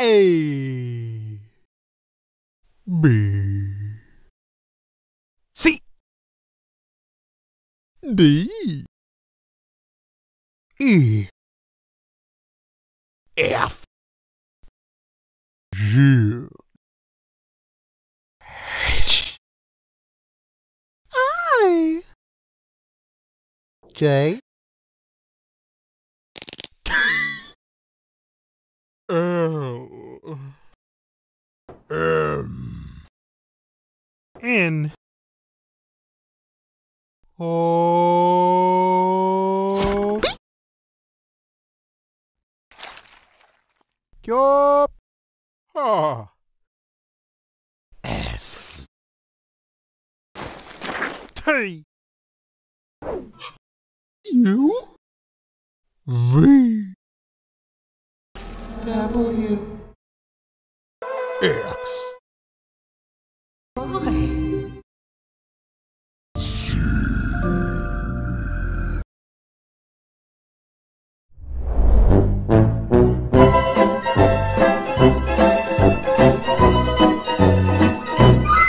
A, B, C, D, E, F, G, H, I, J, L, M, N, O, Q, H, S, T, U, V, W, X, Y.